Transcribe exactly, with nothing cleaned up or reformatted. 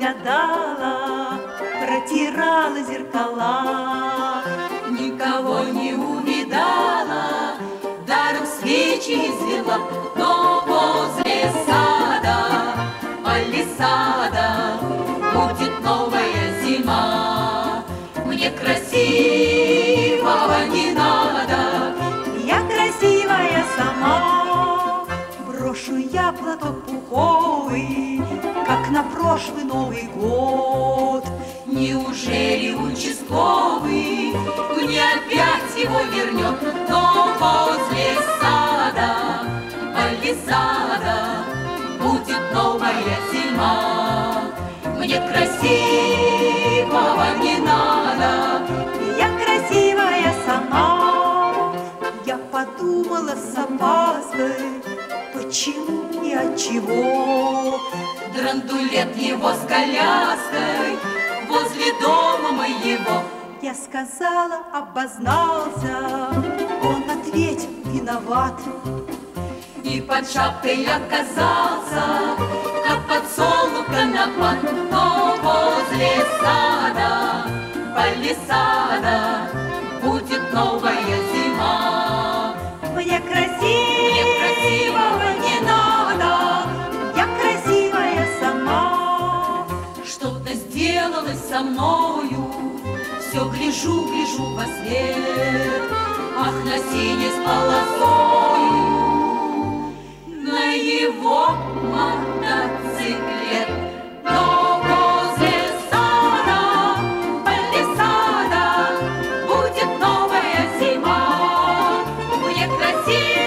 гадала, протирала зеркала, никого не увидала, даром свечи извела, но возле сада, палисада, будет новая зима. Мне красивого не надо, я красивая сама. Брошу я платок пуховый, как на прошлый Новый год. Неужели участковый мне опять его вернет? Но возле сада, палисада, будет новая зима. Мне красивого не надо, я красивая сама. Я подумала с опаской, почему и отчего драндулет его с коляской возле дома моего. Я сказала, обознался, он ответил, виноват. И под шапкой оказался, как подсолнух конопат. Но возле сада, палисада, будет новая зима. Мне красивого не надо, я красивая сама. Что-то сделалось со мною, все гляжу, гляжу во свет. Ах, на сине с полосою, на его мотоцикле. Но возле сада, палисада, будет новая зима. Мне красиво